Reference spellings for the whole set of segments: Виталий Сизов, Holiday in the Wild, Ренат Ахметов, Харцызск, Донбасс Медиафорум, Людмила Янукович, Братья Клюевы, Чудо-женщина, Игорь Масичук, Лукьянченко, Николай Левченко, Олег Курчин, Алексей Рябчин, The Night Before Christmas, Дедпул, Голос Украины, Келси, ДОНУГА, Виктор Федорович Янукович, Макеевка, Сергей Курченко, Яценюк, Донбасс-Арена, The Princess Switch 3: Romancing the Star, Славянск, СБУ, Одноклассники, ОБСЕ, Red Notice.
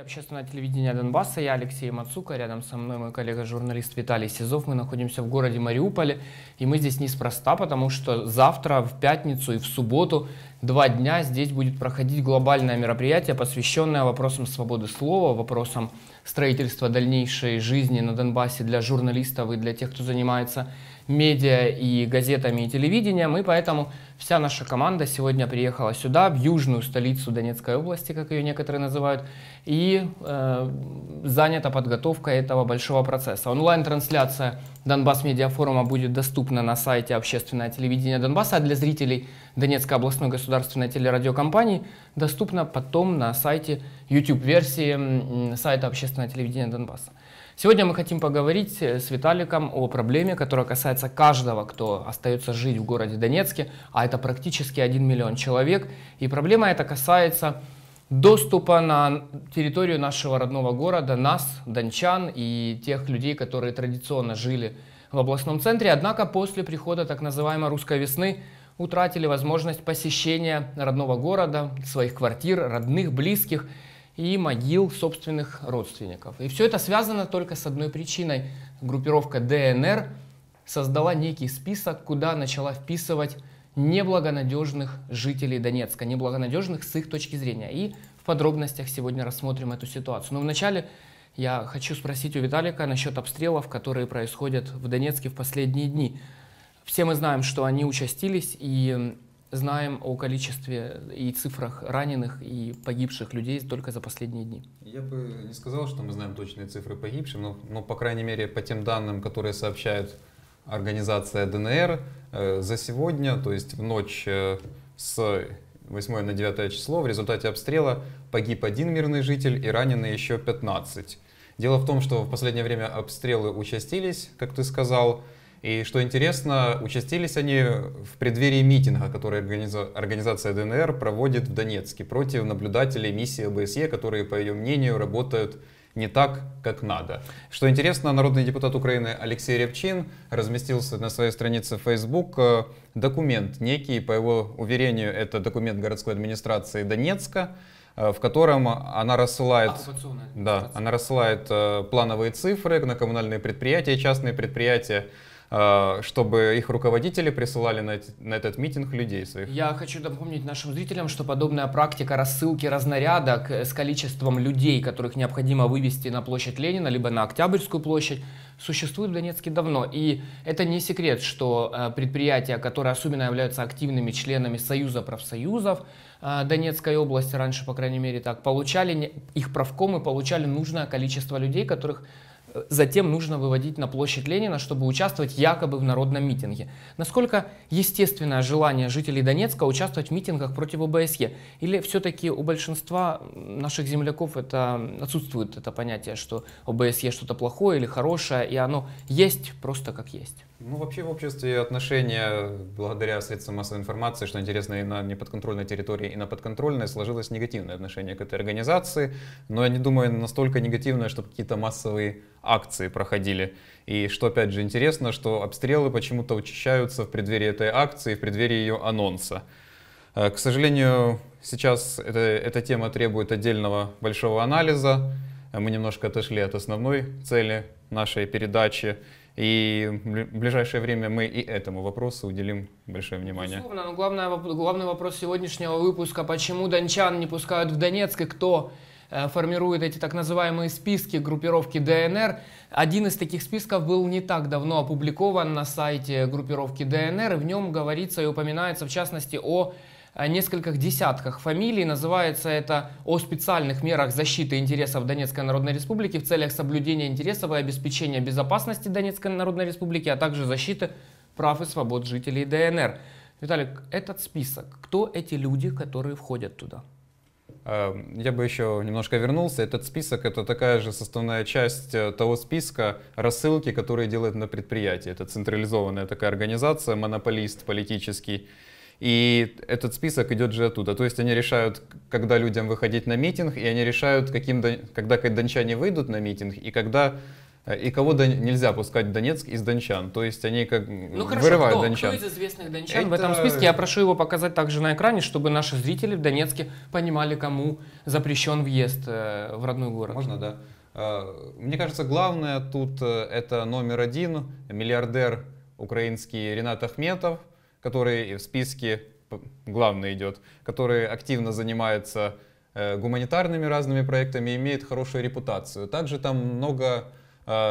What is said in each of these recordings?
Общественное телевидение Донбасса, я Алексей Мацука, рядом со мной мой коллега-журналист Виталий Сизов. Мы находимся в городе Мариуполе, и мы здесь неспроста, потому что завтра, в пятницу и в субботу, 2 дня здесь будет проходить глобальное мероприятие, посвященное вопросам свободы слова, вопросам строительства дальнейшей жизни на Донбассе для журналистов и для тех, кто занимается медиа и газетами и телевидением. И поэтому вся наша команда сегодня приехала сюда, в южную столицу Донецкой области, как ее некоторые называют, и занята подготовкой этого большого процесса. Онлайн-трансляция Донбасс Медиафорума будет доступна на сайте Общественное телевидение Донбасса, а для зрителей Донецкой областной государственной телерадиокомпании доступна потом на сайте YouTube-версии сайта Общественное телевидение Донбасса. Сегодня мы хотим поговорить с Виталиком о проблеме, которая касается каждого, кто остается жить в городе Донецке, а это практически 1 миллион человек. И проблема эта касается доступа на территорию нашего родного города, нас, дончан, и тех людей, которые традиционно жили в областном центре. Однако после прихода так называемой «русской весны» утратили возможность посещения родного города, своих квартир, родных, близких и могил собственных родственников. И все это связано только с одной причиной. Группировка ДНР создала некий список, куда начала вписывать неблагонадежных жителей Донецка, неблагонадежных с их точки зрения. И в подробностях сегодня рассмотрим эту ситуацию. Но вначале я хочу спросить у Виталика насчет обстрелов, которые происходят в Донецке в последние дни. Все мы знаем, что они участились, и знаем о количестве и цифрах раненых и погибших людей только за последние дни. Я бы не сказал, что мы знаем точные цифры погибших, но по крайней мере, по тем данным, которые сообщает организация ДНР, за сегодня, то есть в ночь с 8 на 9 число, в результате обстрела погиб 1 мирный житель и ранены еще 15. Дело в том, что в последнее время обстрелы участились, как ты сказал. И что интересно, участились они в преддверии митинга, который организация ДНР проводит в Донецке против наблюдателей миссии ОБСЕ, которые, по ее мнению, работают не так, как надо. Что интересно, народный депутат Украины Алексей Рябчин разместился на своей странице Facebook документ некий, по его уверению, это документ городской администрации Донецка, в котором она рассылает, плановые цифры на коммунальные предприятия и частные предприятия, чтобы их руководители присылали на этот митинг людей своих. Я хочу напомнить нашим зрителям, что подобная практика рассылки разнарядок с количеством людей, которых необходимо вывести на площадь Ленина, либо на Октябрьскую площадь, существует в Донецке давно. И это не секрет, что предприятия, которые особенно являются активными членами Союза профсоюзов Донецкой области, раньше, по крайней мере, так, получали, их правкомы получали нужное количество людей, которых затем нужно выводить на площадь Ленина, чтобы участвовать якобы в народном митинге. Насколько естественное желание жителей Донецка участвовать в митингах против ОБСЕ? Или все-таки у большинства наших земляков отсутствует это понятие, что ОБСЕ что-то плохое или хорошее, и оно есть просто как есть? Ну, вообще в обществе отношения, благодаря средствам массовой информации, что интересно, и на неподконтрольной территории, и на подконтрольной, сложилось негативное отношение к этой организации. Но я не думаю, настолько негативное, чтобы какие-то массовые акции проходили. И что, опять же, интересно, что обстрелы почему-то учащаются в преддверии этой акции, в преддверии ее анонса. К сожалению, сейчас эта тема требует отдельного большого анализа. Мы немножко отошли от основной цели нашей передачи. И в ближайшее время мы и этому вопросу уделим большое внимание. Безусловно, но главный вопрос сегодняшнего выпуска: почему дончан не пускают в Донецк и кто формирует эти так называемые списки группировки ДНР? Один из таких списков был не так давно опубликован на сайте группировки ДНР. В нем говорится и упоминается в частности о нескольких десятках фамилий. Называется это «О специальных мерах защиты интересов Донецкой Народной Республики в целях соблюдения интересов и обеспечения безопасности Донецкой Народной Республики, а также защиты прав и свобод жителей ДНР». Виталик, этот список, кто эти люди, которые входят туда? Я бы еще немножко вернулся. Этот список — это такая же составная часть того списка рассылки, которые делают на предприятии. Это централизованная такая организация, монополист политический. И этот список идет же оттуда. То есть они решают, когда людям выходить на митинг, и они решают, когда дончане выйдут на митинг, и когда и кого нельзя пускать в Донецк из дончан. То есть они как вырывают дончан. Кто из известных дончан в этом списке? Я прошу его показать также на экране, чтобы наши зрители в Донецке понимали, кому запрещен въезд в родной город. Можно, да. Мне кажется, главное тут это номер один, миллиардер украинский Ренат Ахметов, который в списке главный идет, который активно занимается гуманитарными разными проектами, имеет хорошую репутацию. Также там много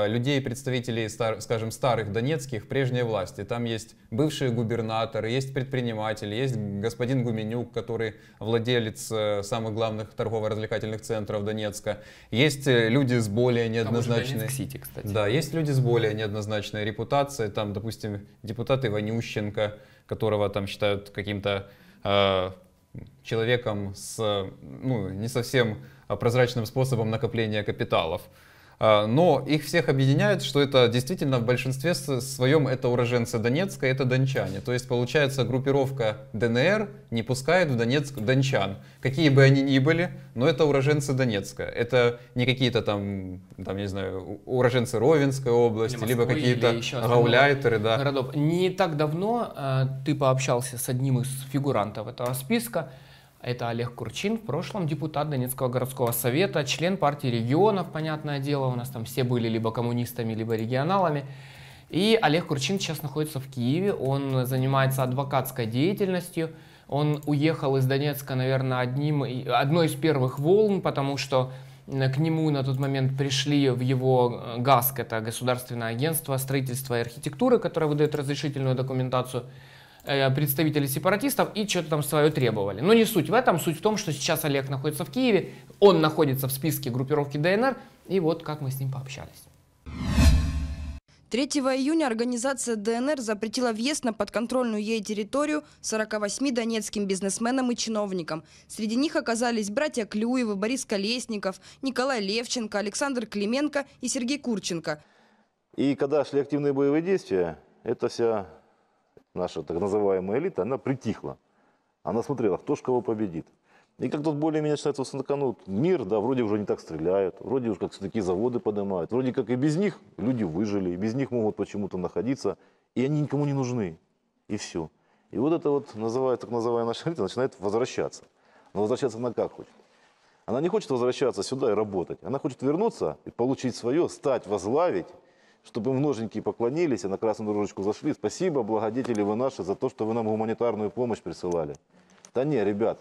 людей, представителей, скажем, старых донецких, прежней власти. Там есть бывшие губернаторы, есть предприниматели, есть господин Гуменюк, который владелец самых главных торгово-развлекательных центров Донецка. Есть люди с более неоднозначной... Донецк-Сити, кстати. Да, есть люди с более неоднозначной репутацией. Там, допустим, депутаты Ванющенко, которого там считают каким-то человеком с не совсем прозрачным способом накопления капиталов. Но их всех объединяет, что это действительно в большинстве своем это уроженцы Донецка, это дончане. То есть получается, группировка ДНР не пускает в Донецк дончан. Какие бы они ни были, но это уроженцы Донецка. Это не какие-то там не знаю, уроженцы Ровенской области, Москвы, либо какие-то гауляйтеры. Да. Городов. Не так давно ты пообщался с одним из фигурантов этого списка. Это Олег Курчин, в прошлом депутат Донецкого городского совета, член партии регионов, понятное дело, у нас там все были либо коммунистами, либо регионалами. И Олег Курчин сейчас находится в Киеве, он занимается адвокатской деятельностью, он уехал из Донецка, наверное, одной из первых волн, потому что к нему на тот момент пришли в его ГАСК, это Государственное агентство строительства и архитектуры, которое выдает разрешительную документацию, представители сепаратистов и что-то там свое требовали. Но не суть в этом, суть в том, что сейчас Олег находится в Киеве, он находится в списке группировки ДНР, и вот как мы с ним пообщались. 3 июня организация ДНР запретила въезд на подконтрольную ей территорию 48 донецким бизнесменам и чиновникам. Среди них оказались братья Клюевы, Борис Колесников, Николай Левченко, Александр Клименко и Сергей Курченко. И когда шли активные боевые действия, это вся... наша так называемая элита, она притихла. Она смотрела, кто ж кого победит. И как тут более-менее начинается мир, да, вроде уже не так стреляют, вроде уже как все-таки заводы поднимают, вроде как и без них люди выжили, и без них могут почему-то находиться, и они никому не нужны, и все. И вот это вот называют, так называемая наша элита начинает возвращаться. Но возвращаться она как хочет. Она не хочет возвращаться сюда и работать, она хочет вернуться и получить свое, стать, возглавить, чтобы им ноженьки поклонились, а на красную дорожечку зашли. Спасибо, благодетели вы наши, за то, что вы нам гуманитарную помощь присылали. Да не, ребят,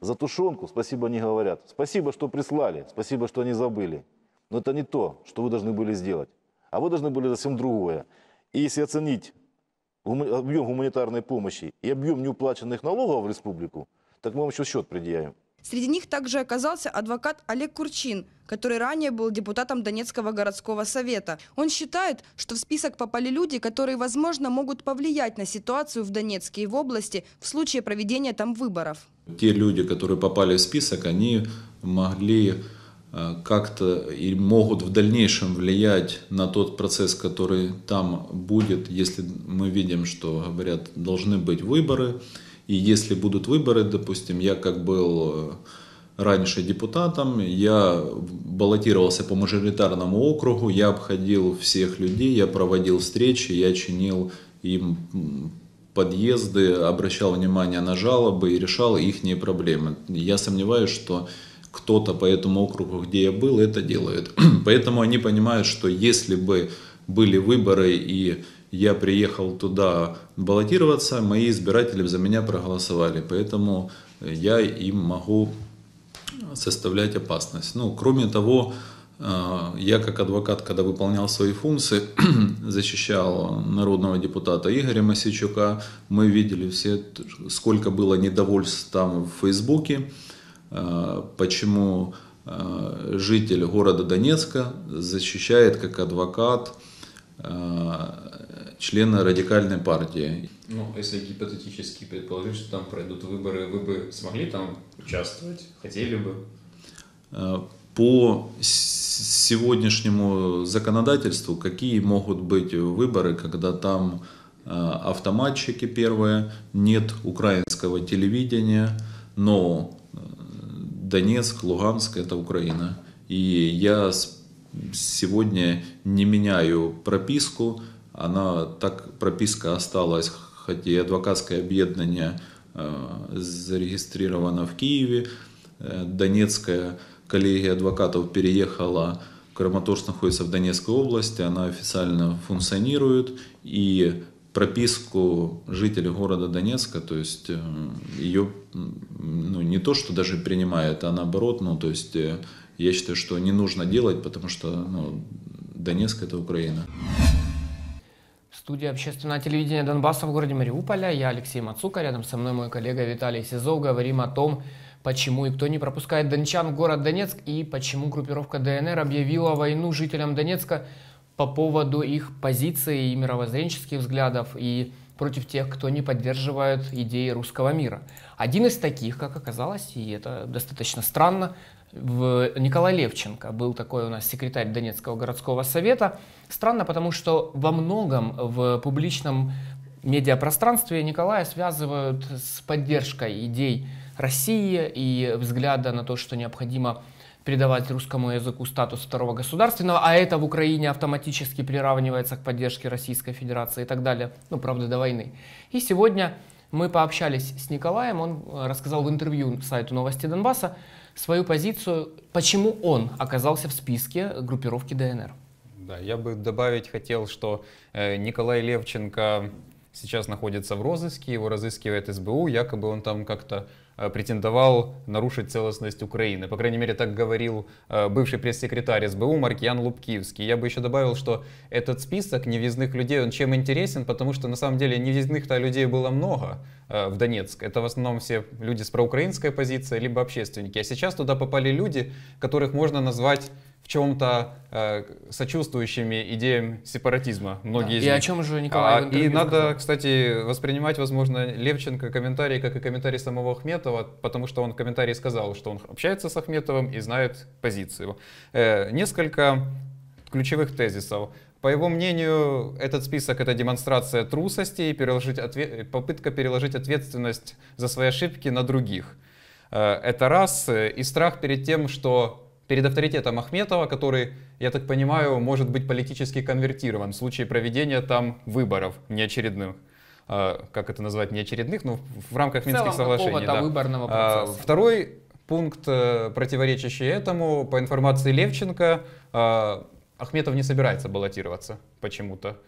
за тушенку спасибо не говорят. Спасибо, что прислали, спасибо, что не забыли. Но это не то, что вы должны были сделать. А вы должны были совсем другое. И если оценить объем гуманитарной помощи и объем неуплаченных налогов в республику, так мы вам еще счет предъявим. Среди них также оказался адвокат Олег Курчин, который ранее был депутатом Донецкого городского совета. Он считает, что в список попали люди, которые, возможно, могут повлиять на ситуацию в Донецке и в области в случае проведения там выборов. Те люди, которые попали в список, они могли как-то и могут в дальнейшем влиять на тот процесс, который там будет, если мы видим, что, говорят, должны быть выборы. И если будут выборы, допустим, я как был раньше депутатом, я баллотировался по мажоритарному округу, я обходил всех людей, я проводил встречи, я чинил им подъезды, обращал внимание на жалобы и решал их проблемы. Я сомневаюсь, что кто-то по этому округу, где я был, это делает. Поэтому они понимают, что если бы были выборы и... я приехал туда баллотироваться, мои избиратели за меня проголосовали, поэтому я им могу составлять опасность. Ну, кроме того, я как адвокат, когда выполнял свои функции, защищал народного депутата Игоря Масичука, мы видели все, сколько было недовольств там в Фейсбуке, почему житель города Донецка защищает как адвокат члена радикальной партии. Ну, если гипотетически предположить, что там пройдут выборы, вы бы смогли там участвовать? Хотели бы? По сегодняшнему законодательству, какие могут быть выборы, когда там автоматчики первые, нет украинского телевидения, но Донецк, Луганск — это Украина. И я сегодня не меняю прописку, она так, прописка осталась, хотя и адвокатское объединение зарегистрировано в Киеве, Донецкая коллегия адвокатов переехала, Краматорск находится в Донецкой области, она официально функционирует, и прописку жителей города Донецка, то есть ее не то, что даже принимает, а наоборот, то есть я считаю, что не нужно делать, потому что Донецк – это Украина. Студия общественного телевидения Донбасса в городе Мариуполя. Я Алексей Мацука, рядом со мной мой коллега Виталий Сизов. Говорим о том, почему и кто не пропускает дончан в город Донецк и почему группировка ДНР объявила войну жителям Донецка по поводу их позиций и мировоззренческих взглядов и против тех, кто не поддерживает идеи русского мира. Один из таких, как оказалось, и это достаточно странно, Николай Левченко был такой у нас секретарь Донецкого городского совета. Странно, потому что во многом в публичном медиапространстве Николая связывают с поддержкой идей России и взгляда на то, что необходимо придавать русскому языку статус второго государственного, а это в Украине автоматически приравнивается к поддержке Российской Федерации и так далее, правда, до войны. И сегодня мы пообщались с Николаем, он рассказал в интервью сайту «Новости Донбасса» свою позицию, почему он оказался в списке группировки ДНР. Да, я бы добавить хотел, что Николай Левченко сейчас находится в розыске, его разыскивает СБУ, якобы он там как-то претендовал нарушить целостность Украины. По крайней мере, так говорил бывший пресс-секретарь СБУ Маркьян Лубкиевский. Я бы еще добавил, что этот список невъездных людей, он чем интересен, потому что на самом деле невъездных-то людей было много в Донецк. Это в основном все люди с проукраинской позиции, либо общественники. А сейчас туда попали люди, которых можно назвать в чем-то сочувствующими идеям сепаратизма. Многие из них. И о чем же Николай в интервью сказал. Надо, кстати, воспринимать, возможно, Левченко комментарий, как и комментарий самого Ахметова, потому что он в комментарии сказал, что он общается с Ахметовым и знает позицию. Несколько ключевых тезисов. По его мнению, этот список — это демонстрация трусости и попытка переложить ответственность за свои ошибки на других. Это раз. И страх перед тем, что перед авторитетом Ахметова, который, я так понимаю, может быть политически конвертирован в случае проведения там выборов неочередных. Как это назвать, неочередных, но в рамках Минских соглашений. Да. Выборного процесса. Второй пункт, противоречащий этому, по информации Левченко, Ахметов не собирается баллотироваться почему-то.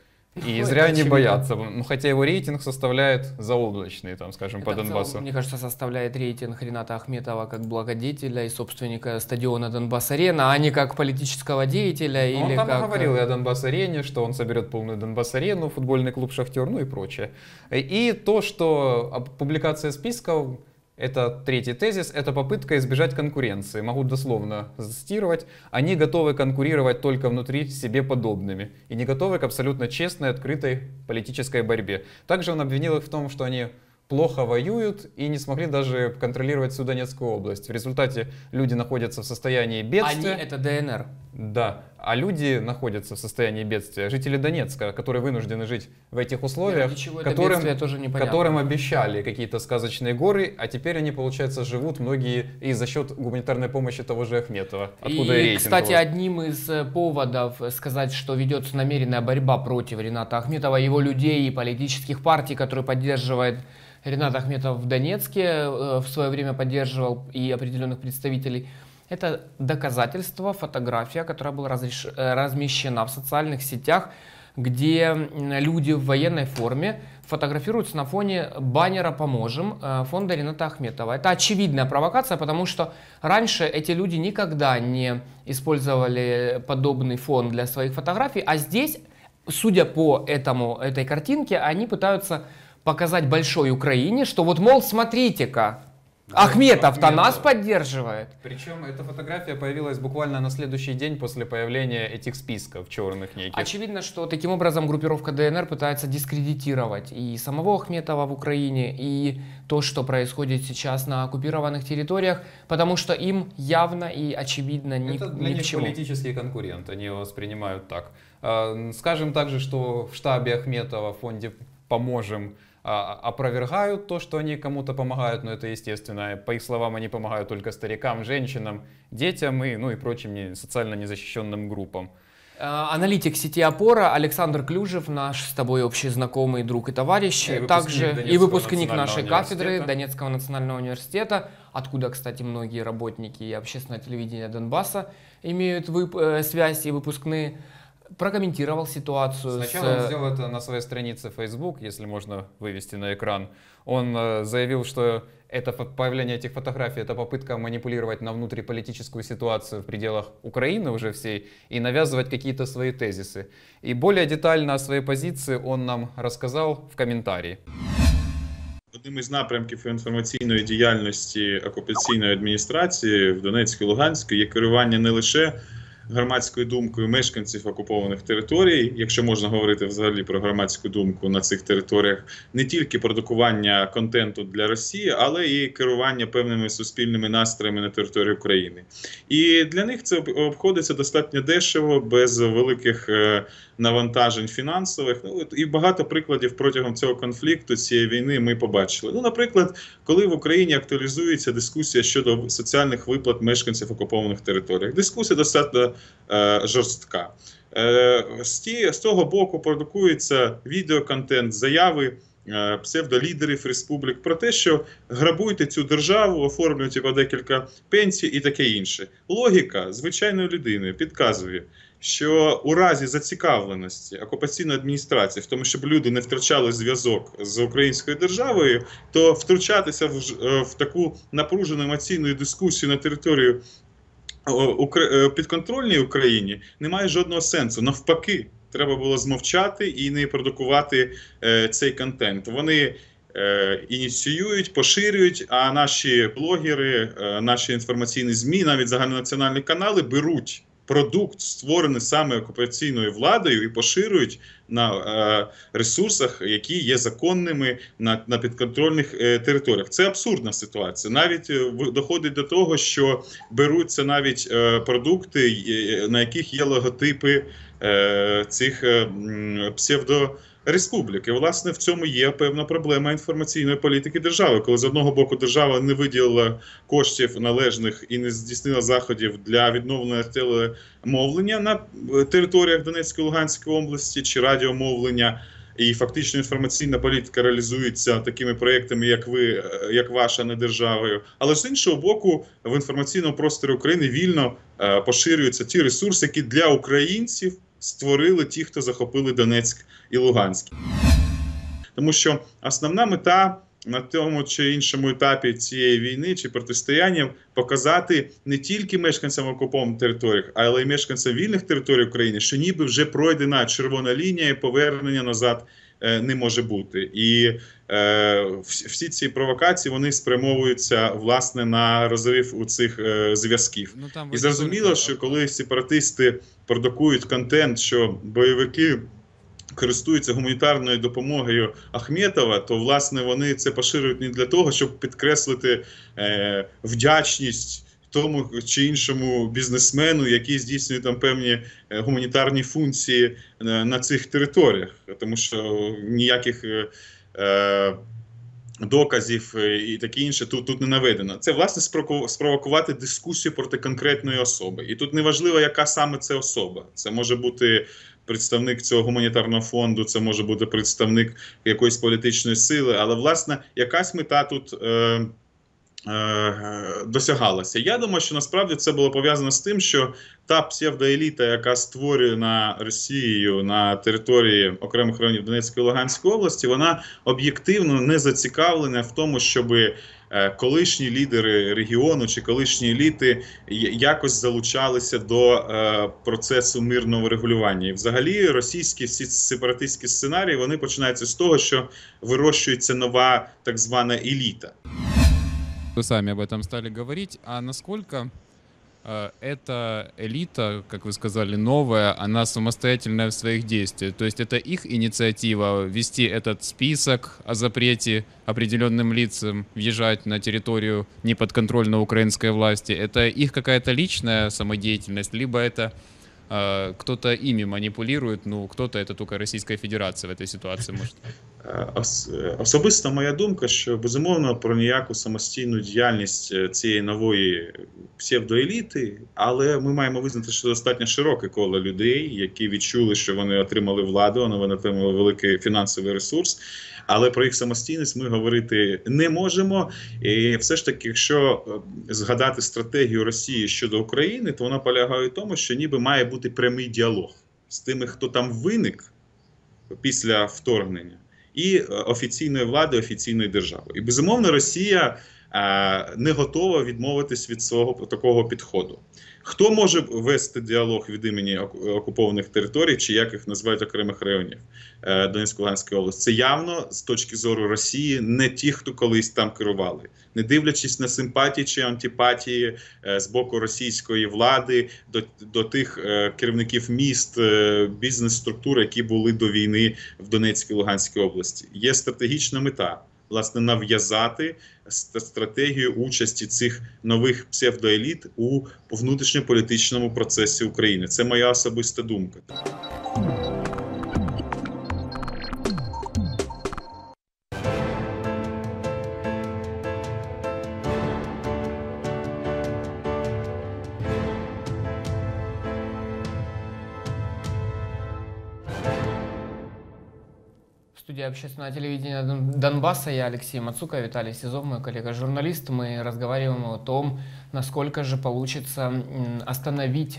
И зря не боятся, хотя его рейтинг составляет заоблачный, там, скажем, по Донбассу. Мне кажется, составляет рейтинг Рената Ахметова как благодетеля и собственника стадиона Донбасс-Арена, а не как политического деятеля. Он там говорил и о Донбасс-Арене, что он соберет полную Донбасс-Арену, футбольный клуб «Шахтер», и прочее. И то, что публикация списков, это третий тезис, это попытка избежать конкуренции. Могу дословно зацитировать. Они готовы конкурировать только внутри себе подобными и не готовы к абсолютно честной, открытой политической борьбе. Также он обвинил их в том, что они плохо воюют и не смогли даже контролировать всю Донецкую область. В результате люди находятся в состоянии бедствия. Они — это ДНР. Да, а люди находятся в состоянии бедствия. Жители Донецка, которые вынуждены жить в этих условиях, которым обещали какие-то сказочные горы, а теперь они, получается, живут многие и за счет гуманитарной помощи того же Ахметова. Откуда и рейтинг, кстати, одним из поводов сказать, что ведется намеренная борьба против Рената Ахметова, его людей и политических партий, которые поддерживает Ренат Ахметов в Донецке, в свое время поддерживал и определенных представителей. Это доказательство, фотография, которая была размещена в социальных сетях, где люди в военной форме фотографируются на фоне баннера «Поможем» фонда Рената Ахметова. Это очевидная провокация, потому что раньше эти люди никогда не использовали подобный фон для своих фотографий, а здесь, судя по этой картинке, они пытаются показать большой Украине, что вот, мол, смотрите-ка, Ахметов-то нас поддерживает. Причем эта фотография появилась буквально на следующий день после появления этих списков черных неких. Очевидно, что таким образом группировка ДНР пытается дискредитировать и самого Ахметова в Украине, и то, что происходит сейчас на оккупированных территориях, потому что им явно и очевидно ни к чему. Это для них политические конкуренты, они его воспринимают так. Скажем также, что в штабе Ахметова, в фонде «Поможем», опровергают то, что они кому-то помогают, но это естественно. По их словам, они помогают только старикам, женщинам, детям и, ну, и прочим социально незащищенным группам. Аналитик сети «Опора» Александр Клюжев, наш с тобой общий знакомый друг и товарищ, и выпускник нашей кафедры Донецкого национального университета, откуда, кстати, многие работники общественного телевидения Донбасса имеют связь и выпускные, прокомментировал ситуацию. Сначала он сделал это на своей странице Facebook, если можно вывести на экран. Он заявил, что это появление этих фотографий — это попытка манипулировать на внутриполитическую ситуацию в пределах Украины уже всей и навязывать какие-то свои тезисы. И более детально о своей позиции он нам рассказал в комментарии. Одним із напрямків інформаційної діяльності окупаційної адміністрації в Донецьку і Луганську є керування не лише громадською думкою мешканців окупованих територій, якщо можна говорити взагалі про громадську думку на цих територіях, не тільки продукування контенту для Росії, але і керування певними суспільними настроями на території України. І для них це обходиться достатньо дешево, без великих навантажень фінансових. Ну, і багато прикладів протягом цього конфлікту, цієї війни ми побачили. Ну, наприклад, коли в Україні актуалізується дискусія щодо соціальних виплат мешканців окупованих територій. Дискусія достатньо жорстка. З того боку продукується відеоконтент, заяви псевдолідерів республік про те, що грабуйте цю державу, оформлюйте по декілька пенсій і таке інше. Логіка звичайної людини підказує, що у разі зацікавленості окупаційної адміністрації в тому, щоб люди не втрачали зв'язок з українською державою, то втручатися в таку напружену емоційну дискусію на територію підконтрольній Україні немає жодного сенсу. Навпаки, треба було змовчати і не продукувати цей контент. Вони ініціюють, поширюють, а наші блогери, наші інформаційні ЗМІ, навіть загальнонаціональні канали беруть продукт, створений саме окупаційною владою, і поширюють на ресурсах, які є законними на підконтрольних територіях. Це абсурдна ситуація. Навіть доходить до того, що беруться навіть продукти, на яких є логотипи цих псевдореспублік. І, власне, в цьому є певна проблема інформаційної політики держави. Коли, з одного боку, держава не виділила коштів належних і не здійснила заходів для відновлення телемовлення на територіях Донецької і Луганської області чи радіомовлення, і фактично інформаційна політика реалізується такими проєктами, як ваша, не державою. Але з іншого боку, в інформаційному просторі України вільно поширюються ті ресурси, які для українців створили ті, хто захопили Донецьк і Луганськ. Тому що основна мета на тому чи іншому етапі цієї війни чи протистояння показати не тільки мешканцям окупованих територій, але й мешканцям вільних територій України, що ніби вже пройдена червона лінія і повернення назад не може бути. І всі ці провокації, вони спрямовуються, власне, на розрив у цих зв'язків. І зрозуміло, що коли сепаратисти продукують контент, що бойовики користуються гуманітарною допомогою Ахметова, то, власне, вони це поширюють не для того, щоб підкреслити вдячність тому чи іншому бізнесмену, який здійснює там певні гуманітарні функції на цих територіях. Тому що ніяких доказів і таке інше тут не наведено. Це, власне, спровокувати дискусію проти конкретної особи. І тут неважливо, яка саме це особа. Це може бути представник цього гуманітарного фонду, це може бути представник якоїсь політичної сили, але, власне, якась мета тут досягалася. Я думаю, що насправді це було пов'язано з тим, що та псевдоеліта, яка створена Росією на території окремих районів Донецької і Луганської області, вона об'єктивно не зацікавлена в тому, щоб колишні лідери регіону чи колишні еліти якось залучалися до процесу мирного регулювання. І взагалі російські всі сепаратистські сценарії, вони починаються з того, що вирощується нова так звана еліта. Вы сами об этом стали говорить, а насколько эта элита, как вы сказали, новая, она самостоятельная в своих действиях? То есть это их инициатива вести этот список о запрете определенным лицам въезжать на территорию неподконтрольной украинской власти? Это их какая-то личная самодеятельность, либо это кто-то ими манипулирует, ну кто-то это только Российская Федерация в этой ситуации может? Особисто моя думка, що, безумовно, про ніяку самостійну діяльність цієї нової псевдоеліти, але ми маємо визнати, що достатньо широке коло людей, які відчули, що вони отримали владу, вони отримали великий фінансовий ресурс, але про їх самостійність ми говорити не можемо. І все ж таки, якщо згадати стратегію Росії щодо України, то вона полягає в тому, що ніби має бути прямий діалог з тими, хто там виник після вторгнення, і офіційної влади, офіційної держави. І, безумовно, Росія не готова відмовитись від свого такого підходу. Хто може вести діалог від імені окупованих територій, чи як їх називають окремих районів Донецько-Луганської області? Це явно, з точки зору Росії, не ті, хто колись там керували. Не дивлячись на симпатії чи антипатії з боку російської влади до тих керівників міст, бізнес-структур, які були до війни в Донецькій, Луганській області. Є стратегічна мета. Власне, нав'язати стратегію участі цих нових псевдоеліт у внутрішньополітичному процесі України. Це моя особиста думка. Общественное телевидение Донбасса. Я Алексей Мацука, Виталий Сизов, мой коллега-журналист. Мы разговариваем о том, насколько же получится остановить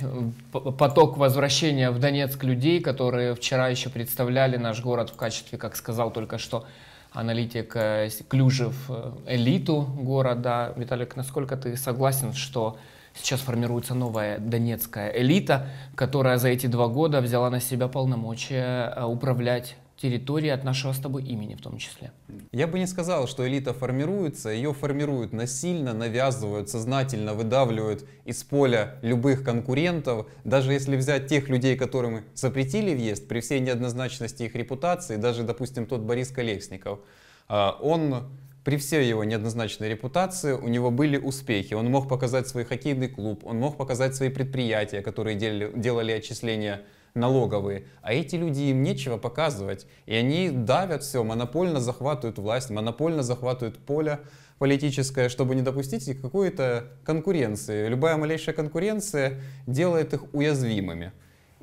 поток возвращения в Донецк людей, которые вчера еще представляли наш город в качестве, как сказал только что аналитик Клюжев, элиту города. Виталик, насколько ты согласен, что сейчас формируется новая донецкая элита, которая за эти 2 года взяла на себя полномочия управлять территории от нашего с тобой имени в том числе? Я бы не сказал, что элита формируется. Ее формируют насильно, навязывают, сознательно выдавливают из поля любых конкурентов. Даже если взять тех людей, которым запретили въезд, при всей неоднозначности их репутации, даже, допустим, тот Борис Колесников, он при всей его неоднозначной репутации, у него были успехи. Он мог показать свой хоккейный клуб, он мог показать свои предприятия, которые делали отчисления налоговые, а эти люди, им нечего показывать, и они давят все, монопольно захватывают власть, монопольно захватывают поле политическое, чтобы не допустить какой-то конкуренции. Любая малейшая конкуренция делает их уязвимыми.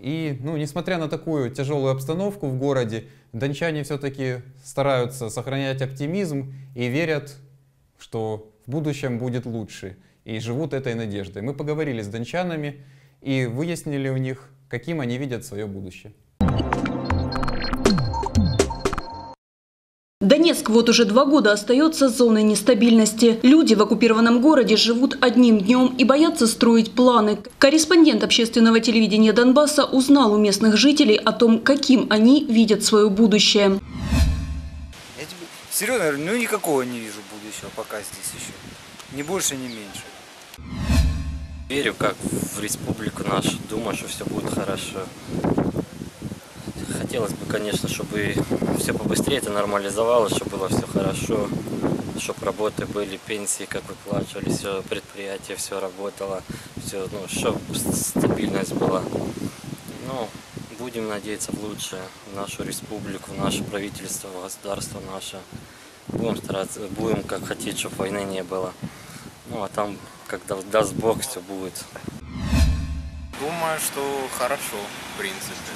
И, ну, несмотря на такую тяжелую обстановку в городе, дончане все-таки стараются сохранять оптимизм и верят, что в будущем будет лучше, и живут этой надеждой. Мы поговорили с дончанами и выяснили у них, каким они видят свое будущее. Донецк вот уже 2 года остается зоной нестабильности. Люди в оккупированном городе живут одним днем и боятся строить планы. Корреспондент общественного телевидения Донбасса узнал у местных жителей о том, каким они видят свое будущее. Я тебе серьезно говорю, ну никакого не вижу будущего пока здесь еще. Ни больше, ни меньше. Верю, как в республику нашу, думаю, что все будет хорошо. Хотелось бы, конечно, чтобы все побыстрее это нормализовалось, чтобы было все хорошо, чтобы работы были, пенсии как выплачивали, все предприятие, все работало, все, ну, чтобы стабильность была. Ну, будем надеяться в лучшее, в нашу республику, в наше правительство, в государство наше. Будем стараться, будем как хотеть, чтобы войны не было. Ну, а там, когда даст Бог, все будет. Думаю, что хорошо, в принципе.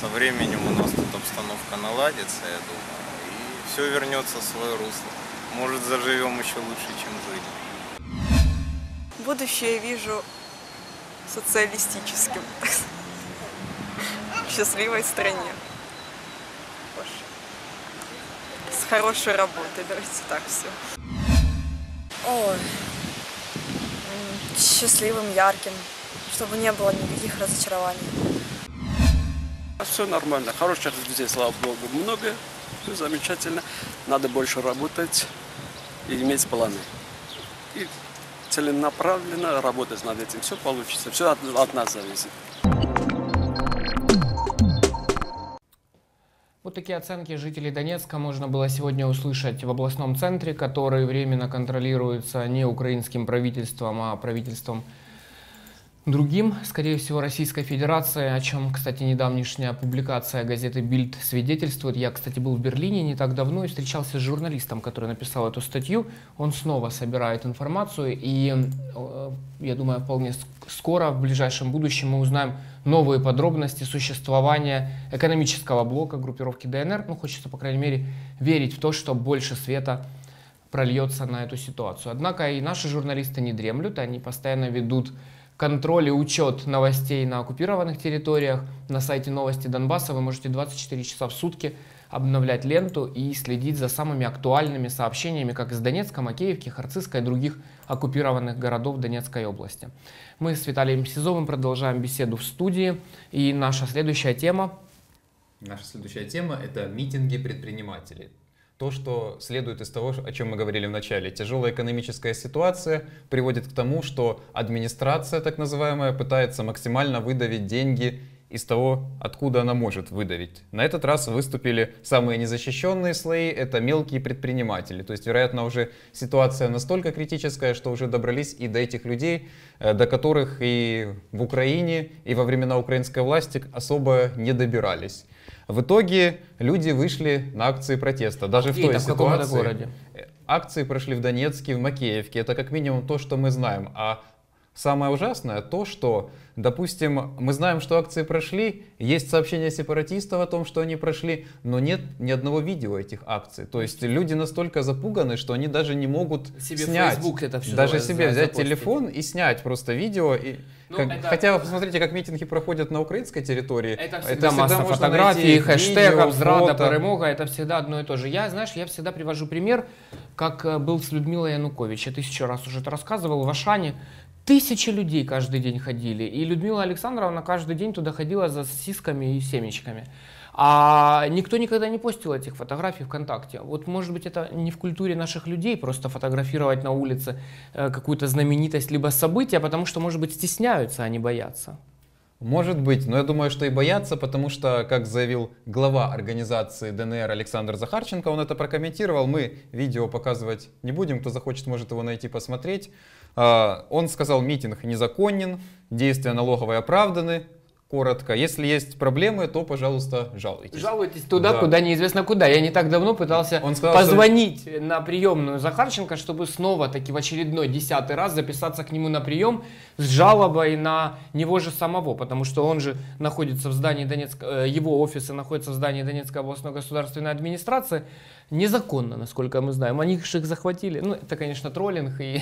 Со временем у нас тут обстановка наладится, я думаю, и все вернется в свое русло. Может, заживем еще лучше, чем жили. Будущее вижу социалистическим. В счастливой стране. С хорошей работой, давайте так все. Ой, счастливым, ярким, чтобы не было никаких разочарований. Все нормально, хороших людей, слава богу, много, все замечательно. Надо больше работать и иметь планы. И целенаправленно работать над этим, все получится, все от нас зависит. Вот такие оценки жителей Донецка можно было сегодня услышать в областном центре, который временно контролируется не украинским правительством, а правительством Другим, скорее всего, Российская Федерация, о чем, кстати, недавнешняя публикация газеты «Бильд» свидетельствует. Я, кстати, был в Берлине не так давно и встречался с журналистом, который написал эту статью. Он снова собирает информацию, и, я думаю, вполне скоро, в ближайшем будущем, мы узнаем новые подробности существования экономического блока группировки ДНР. Ну, хочется, по крайней мере, верить в то, что больше света прольется на эту ситуацию. Однако и наши журналисты не дремлют, они постоянно ведут контроль и учет новостей на оккупированных территориях. На сайте «Новости Донбасса» вы можете 24 часа в сутки обновлять ленту и следить за самыми актуальными сообщениями как из Донецка, Макеевки, Харцизска и других оккупированных городов Донецкой области. Мы с Виталием Сизовым продолжаем беседу в студии. И наша следующая тема. Наша следующая тема – это митинги предпринимателей. То, что следует из того, о чем мы говорили в начале. Тяжелая экономическая ситуация приводит к тому, что администрация, так называемая, пытается максимально выдавить деньги из того, откуда она может выдавить. На этот раз выступили самые незащищенные слои, это мелкие предприниматели. То есть, вероятно, уже ситуация настолько критическая, что уже добрались и до этих людей, до которых и в Украине, и во времена украинской власти особо не добирались. В итоге люди вышли на акции протеста. Даже в той ситуации акции прошли в Донецке, в Макеевке. Это как минимум то, что мы знаем. А самое ужасное то, что, допустим, мы знаем, что акции прошли, есть сообщения сепаратистов о том, что они прошли, но нет ни одного видео этих акций. То есть люди настолько запуганы, что они даже не могут себе снять. Facebook это все даже себе взять запустить. Телефон и снять просто видео. И хотя вы посмотрите, как митинги проходят на украинской территории. Это масса фотографий, хэштегов, зрада, перемога, это всегда одно и то же. Я, знаешь, я всегда привожу пример, как был с Людмилой Янукович. Я 1000 раз уже это рассказывал. В Ашане 1000 людей каждый день ходили. И Людмила Александровна каждый день туда ходила за сосисками и семечками. А никто никогда не постил этих фотографий ВКонтакте. Вот, может быть, это не в культуре наших людей просто фотографировать на улице какую-то знаменитость либо событие, потому что, может быть, стесняются, а не боятся. Может быть, но я думаю, что и боятся, потому что, как заявил глава организации ДНР Александр Захарченко, он это прокомментировал, мы видео показывать не будем, кто захочет, может его найти, посмотреть. Он сказал, митинг незаконен, действия налоговой оправданы. Коротко. Если есть проблемы, то, пожалуйста, жалуйтесь. Жалуйтесь туда, куда неизвестно куда. Я не так давно пытался позвонить на приемную Захарченко, чтобы снова-таки в очередной 10-й раз записаться к нему на прием с жалобой на него же самого, потому что он же находится в здании его офисы находятся в здании Донецкой областной государственной администрации. Незаконно, насколько мы знаем. Они же их захватили. Ну, это, конечно, троллинг, и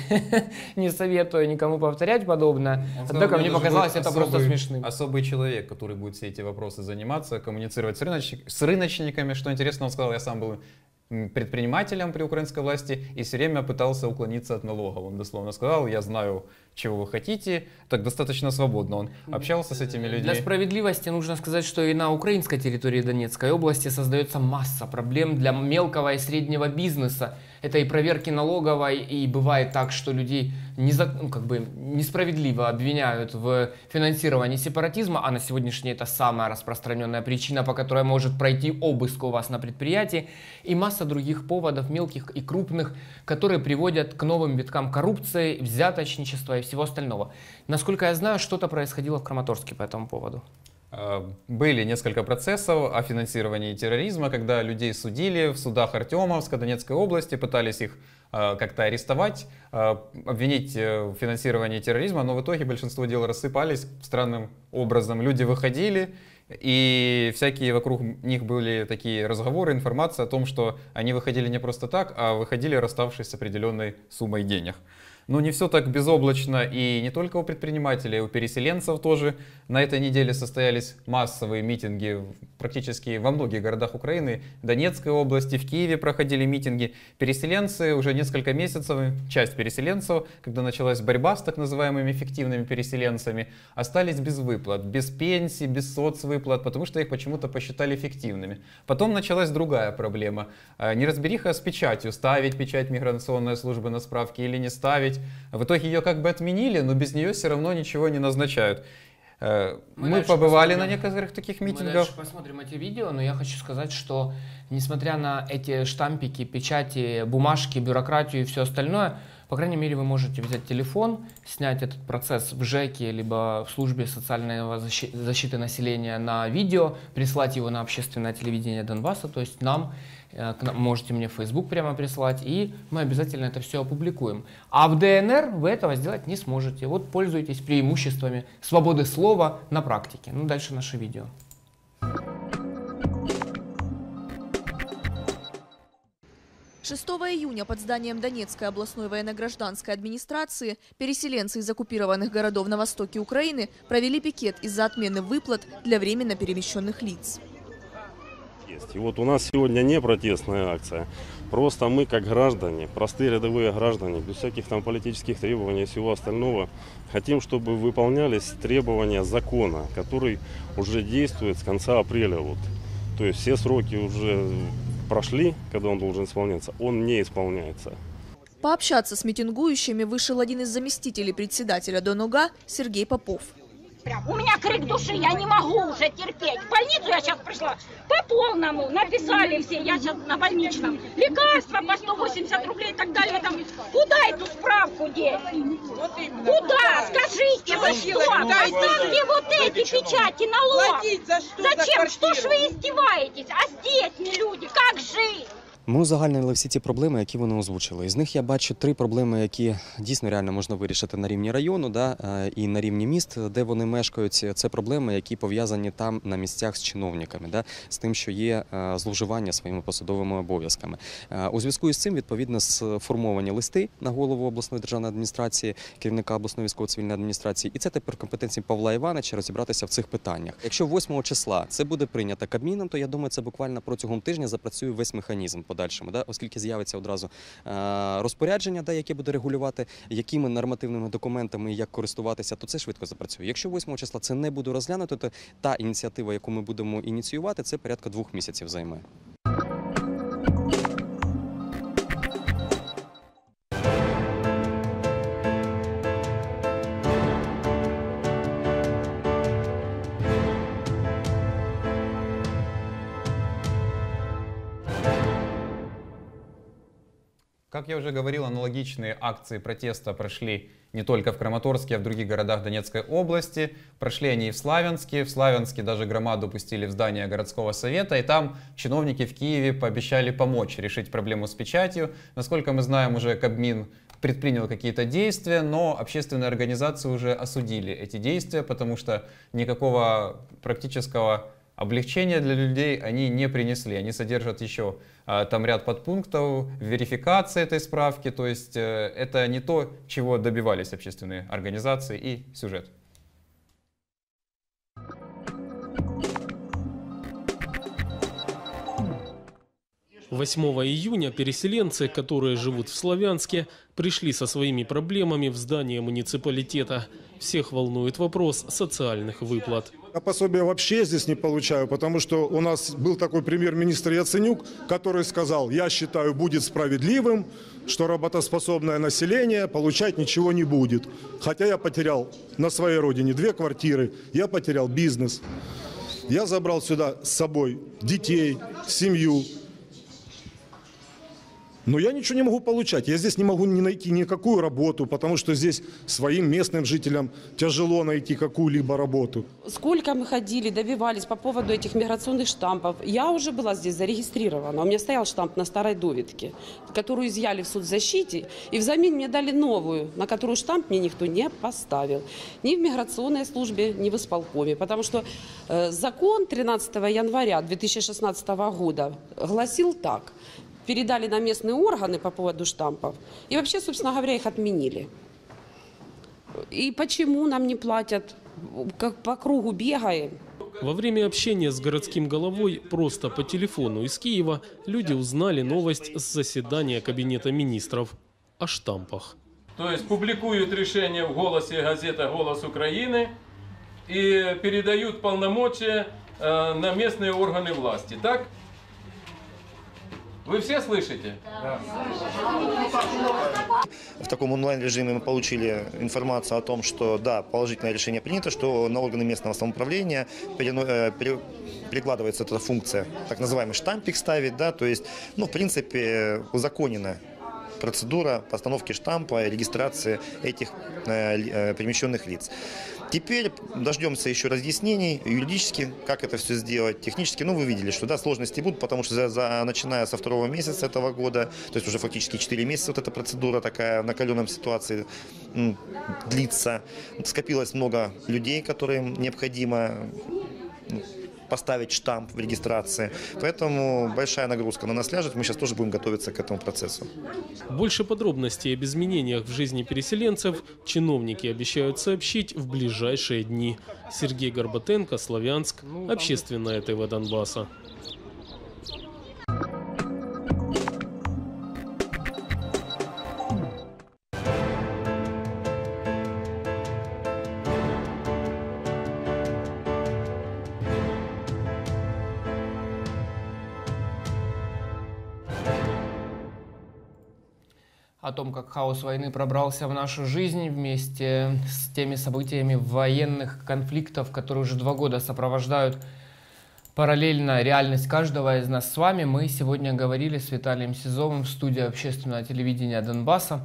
не советую никому повторять подобное. Однако мне показалось это просто смешным. Особый человек, который будет все эти вопросы заниматься, коммуницировать с рыночниками. Что интересно, он сказал, я сам был предпринимателем при украинской власти и все время пытался уклониться от налогов. Он дословно сказал, я знаю, чего вы хотите. Так достаточно свободно он общался с этими людьми. Для справедливости нужно сказать, что и на украинской территории Донецкой области создается масса проблем для мелкого и среднего бизнеса. Это и проверки налоговой, и бывает так, что людей несправедливо обвиняют в финансировании сепаратизма, а на сегодняшний день это самая распространенная причина, по которой может пройти обыск у вас на предприятии, и масса других поводов, мелких и крупных, которые приводят к новым виткам коррупции, взяточничества и всего остального. Насколько я знаю, что-то происходило в Краматорске по этому поводу. Были несколько процессов о финансировании терроризма, когда людей судили в судах Артемовска, Донецкой области, пытались их как-то арестовать, обвинить в финансировании терроризма, но в итоге большинство дел рассыпались странным образом. Люди выходили, и всякие вокруг них были такие разговоры, информация о том, что они выходили не просто так, а выходили, расставшись с определенной суммой денег. Но не все так безоблачно, и не только у предпринимателей, у переселенцев тоже. На этой неделе состоялись массовые митинги практически во многих городах Украины, Донецкой области, в Киеве проходили митинги. Переселенцы уже несколько месяцев, часть переселенцев, когда началась борьба с так называемыми фиктивными переселенцами, остались без выплат, без пенсий, без соцвыплат, потому что их почему-то посчитали фиктивными. Потом началась другая проблема. Неразбериха с печатью, ставить печать миграционной службы на справке или не ставить. В итоге ее как бы отменили, но без нее все равно ничего не назначают. Мы побывали на некоторых таких митингах. Мы дальше посмотрим эти видео, но я хочу сказать, что несмотря на эти штампики, печати, бумажки, бюрократию и все остальное, По крайней мере, вы можете взять телефон, снять этот процесс в ЖЭКе, либо в службе социального защиты населения на видео, прислать его на общественное телевидение Донбасса, то есть нам, можете мне в Facebook прямо прислать, и мы обязательно это все опубликуем. А в ДНР вы этого сделать не сможете. Вот пользуйтесь преимуществами свободы слова на практике. Ну, дальше наше видео. Шестого июня под зданием Донецкой областной военно-гражданской администрации переселенцы из оккупированных городов на востоке Украины провели пикет из-за отмены выплат для временно перемещенных лиц. И вот у нас сегодня не протестная акция, просто мы как граждане, простые рядовые граждане, без всяких там политических требований и всего остального, хотим, чтобы выполнялись требования закона, который уже действует с конца апреля. Вот. То есть все сроки уже прошли, когда он должен исполняться, он не исполняется. Пообщаться с митингующими вышел один из заместителей председателя ДОНУГА Сергей Попов. У меня крик души, я не могу уже терпеть. В больницу я сейчас пришла по полному, написали все, я сейчас на больничном. Лекарства по 180 рублей и так далее. Там, куда эту справку деть? Куда? Скажите, вы что? Оставьте вот эти печати, налог. Зачем? Что ж вы издеваетесь? А здесь не люди, как жить? Ми узагальнили всі ті проблеми, які вони озвучили. Із них я бачу три проблеми, які дійсно реально можна вирішити на рівні району і на рівні міст, де вони мешкають. Це проблеми, які пов'язані там на місцях з чиновниками, з тим, що є зловживання своїми посадовими обов'язками. У зв'язку із цим, відповідно, сформовані листи на голову обласної державної адміністрації, керівника обласної військово-цивільної адміністрації. І це тепер компетенції Павла Івановича розібратися в цих питаннях. Якщо 8 числа це буде прийнято Кабміном, то я думаю, це буквально протягом тижня запрацює весь механізм. Оскільки з'явиться одразу розпорядження, яке буде регулювати, якими нормативними документами і як користуватися, то це швидко запрацює. Якщо 8 числа це не буде розглянуто, то та ініціатива, яку ми будемо ініціювати, це порядка 2 місяців займе. Как я уже говорил, аналогичные акции протеста прошли не только в Краматорске, а в других городах Донецкой области. Прошли они и в Славянске. В Славянске даже громаду пустили в здание городского совета. И там чиновники в Киеве пообещали помочь решить проблему с печатью. Насколько мы знаем, уже Кабмин предпринял какие-то действия, но общественные организации уже осудили эти действия, потому что никакого практического облегчения для людей они не принесли. Они содержат еще там ряд подпунктов, верификации этой справки. То есть это не то, чего добивались общественные организации, и сюжет. Восьмого июня переселенцы, которые живут в Славянске, пришли со своими проблемами в здание муниципалитета. Всех волнует вопрос социальных выплат. Я пособия вообще здесь не получаю, потому что у нас был такой премьер-министр Яценюк, который сказал: я считаю, будет справедливым, что работоспособное население получать ничего не будет. Хотя я потерял на своей родине 2 квартиры, я потерял бизнес. Я забрал сюда с собой детей, семью. Но я ничего не могу получать, я здесь не могу найти никакую работу, потому что здесь своим местным жителям тяжело найти какую-либо работу. Сколько мы ходили, добивались по поводу этих миграционных штампов. Я уже была здесь зарегистрирована, у меня стоял штамп на старой довидке, которую изъяли в соцзащите, и взамен мне дали новую, на которую штамп мне никто не поставил. Ни в миграционной службе, ни в исполкоме, потому что закон 13 января 2016 года гласил так. Передали на местные органы по поводу штампов. И вообще, собственно говоря, их отменили. И почему нам не платят? Как по кругу бегаем. Во время общения с городским головой просто по телефону из Киева люди узнали новость с заседания Кабинета министров о штампах. То есть публикуют решение в «Голосе», газета «Голос Украины», и передают полномочия на местные органы власти. Так? Вы все слышите? Да. В таком онлайн-режиме мы получили информацию о том, что да, положительное решение принято, что на органы местного самоуправления перекладывается эта функция, так называемый штампик ставить, да, то есть, ну, в принципе, узаконено процедура постановки штампа и регистрации этих перемещенных лиц. Теперь дождемся еще разъяснений юридически, как это все сделать, технически. Ну, вы видели, что да, сложности будут, потому что начиная со 2-го месяца этого года, то есть уже фактически 4 месяца вот эта процедура такая в накаленном ситуации длится. Скопилось много людей, которым необходимо поставить штамп в регистрации. Поэтому большая нагрузка на нас ляжет. Мы сейчас тоже будем готовиться к этому процессу. Больше подробностей об изменениях в жизни переселенцев чиновники обещают сообщить в ближайшие дни. Сергей Горбатенко, Славянск, Общественное ТВ Донбасса. О том, как хаос войны пробрался в нашу жизнь вместе с теми событиями военных конфликтов, которые уже 2 года сопровождают параллельно реальность каждого из нас с вами, мы сегодня говорили с Виталием Сизовым в студии общественного телевидения Донбасса.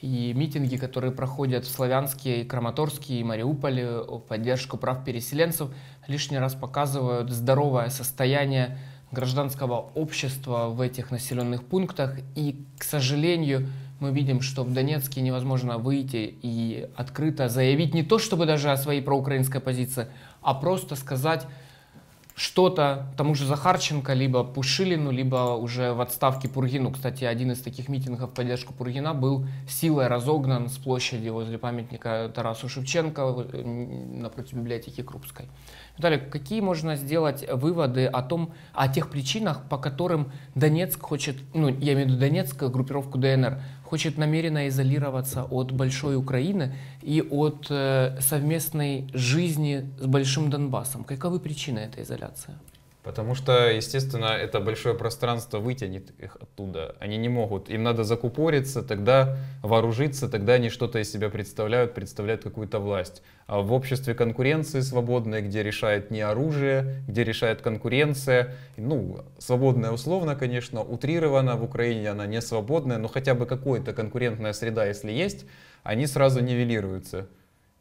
И митинги, которые проходят в Славянске, и Краматорске, и Мариуполе в поддержку прав переселенцев, лишний раз показывают здоровое состояние гражданского общества в этих населенных пунктах. И, к сожалению, мы видим, что в Донецке невозможно выйти и открыто заявить не то, чтобы даже о своей проукраинской позиции, а просто сказать что-то тому же Захарченко, либо Пушилину, либо уже в отставке Пургину. Кстати, один из таких митингов в поддержку Пургина был силой разогнан с площади возле памятника Тарасу Шевченко напротив библиотеки Крупской. Виталий, какие можно сделать выводы о тех причинах, по которым Донецк хочет, ну, я имею в виду Донецк, группировку ДНР, хочет намеренно изолироваться от большой Украины и от совместной жизни с большим Донбассом? Каковы причины этой изоляции? Потому что, естественно, это большое пространство вытянет их оттуда. Они не могут. Им надо закупориться, тогда вооружиться, тогда они что-то из себя представляют какую-то власть. А в обществе конкуренции свободной, где решает не оружие, где решает конкуренция, ну, свободная условно, конечно, утрирована, в Украине она не свободная, но хотя бы какая-то конкурентная среда, если есть, они сразу нивелируются.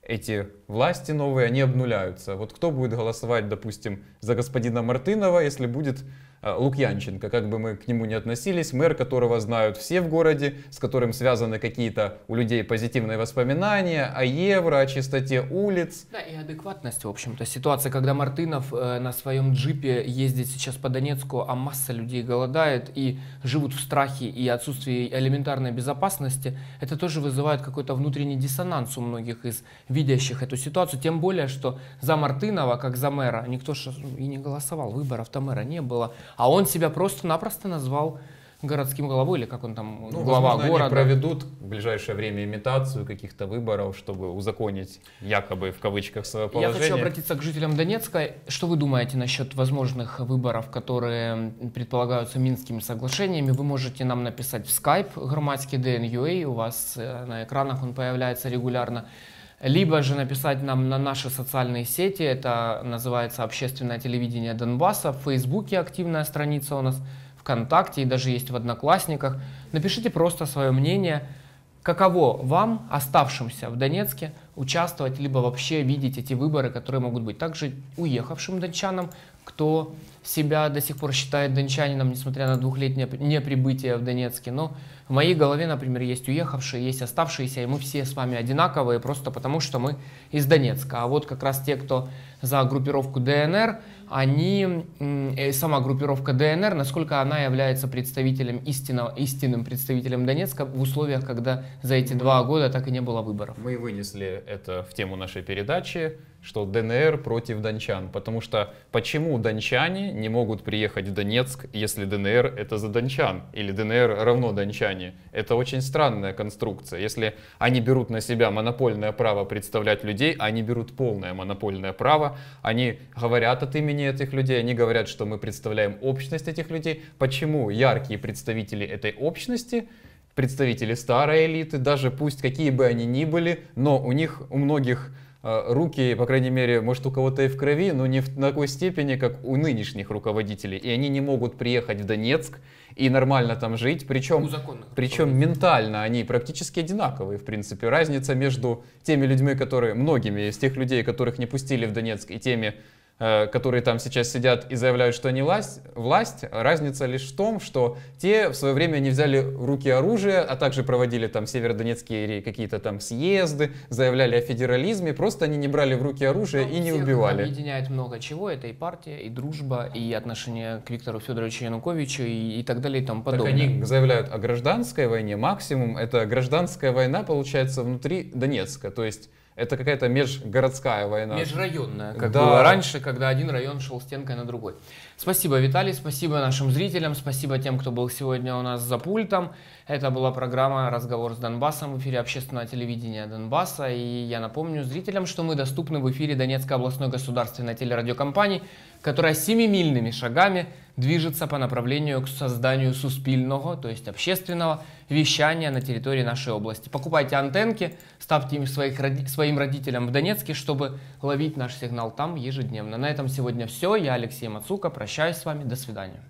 Эти власти новые, они обнуляются. Вот кто будет голосовать, допустим, за господина Мартынова, если будет Лукьянченко, как бы мы к нему ни относились, мэр, которого знают все в городе, с которым связаны какие-то у людей позитивные воспоминания о евро, о чистоте улиц. Да, и адекватность, в общем-то. Ситуация, когда Мартынов на своем джипе ездит сейчас по Донецку, а масса людей голодает и живут в страхе и отсутствии элементарной безопасности, это тоже вызывает какой-то внутренний диссонанс у многих из видящих эту ситуацию. Тем более, что за Мартынова, как за мэра, никто же и не голосовал, выборов-то мэра не было. А он себя просто-напросто назвал городским головой, или как он там, ну, глава возможно, города. Они проведут в ближайшее время имитацию каких-то выборов, чтобы узаконить якобы в кавычках свое положение. Я хочу обратиться к жителям Донецка. Что вы думаете насчет возможных выборов, которые предполагаются Минскими соглашениями? Вы можете нам написать в скайп громадский ДНЮА, у вас на экранах он появляется регулярно. Либо же написать нам на наши социальные сети, это называется «Общественное телевидение Донбасса», в Фейсбуке активная страница у нас, ВКонтакте и даже есть в Одноклассниках. Напишите просто свое мнение, каково вам, оставшимся в Донецке, участвовать, либо вообще видеть эти выборы, которые могут быть. Также уехавшим дончанам, кто себя до сих пор считает дончанином, несмотря на 2-летнее неприбытие в Донецке. Но в моей голове, например, есть уехавшие, есть оставшиеся, и мы все с вами одинаковые, просто потому что мы из Донецка. А вот как раз те, кто за группировку ДНР, сама группировка ДНР, насколько она является представителем истинным представителем Донецка в условиях, когда за эти 2 года так и не было выборов. Мы вынесли это в тему нашей передачи, что ДНР против дончан, потому что почему дончане не могут приехать в Донецк, если ДНР это за дончан, или ДНР равно дончане? Это очень странная конструкция. Если они берут на себя монопольное право представлять людей, они берут полное монопольное право, они говорят от имени этих людей, они говорят, что мы представляем общность этих людей. Почему яркие представители этой общности, представители старой элиты, даже пусть какие бы они ни были, но у многих руки, по крайней мере, может, у кого-то и в крови, но не в такой степени, как у нынешних руководителей. И они не могут приехать в Донецк и нормально там жить. Причем ментально они практически одинаковые, в принципе. Разница между теми людьми, которые, многими из тех людей, которых не пустили в Донецк, и теми, которые там сейчас сидят и заявляют, что они власть, разница лишь в том, что те в свое время не взяли в руки оружие, а также проводили там северодонецкие какие-то там съезды, заявляли о федерализме, просто они не брали в руки оружие и не убивали. Объединяет много чего, это и партия, и дружба, и отношение к Виктору Федоровичу Януковичу и так далее и тому подобное. Так они заявляют о гражданской войне, максимум это гражданская война получается внутри Донецка, то есть это какая-то межгородская война. Межрайонная, как было раньше, когда один район шел стенкой на другой. Спасибо, Виталий, спасибо нашим зрителям, спасибо тем, кто был сегодня у нас за пультом. Это была программа «Разговор с Донбассом» в эфире Общественного телевидения Донбасса. И я напомню зрителям, что мы доступны в эфире Донецкой областной государственной телерадиокомпании, которая семимильными шагами движется по направлению к созданию суспільного, то есть общественного вещания на территории нашей области. Покупайте антенки, ставьте им своим родителям в Донецке, чтобы ловить наш сигнал там ежедневно. На этом сегодня все. Я, Алексей Мацука, прощаюсь с вами. До свидания.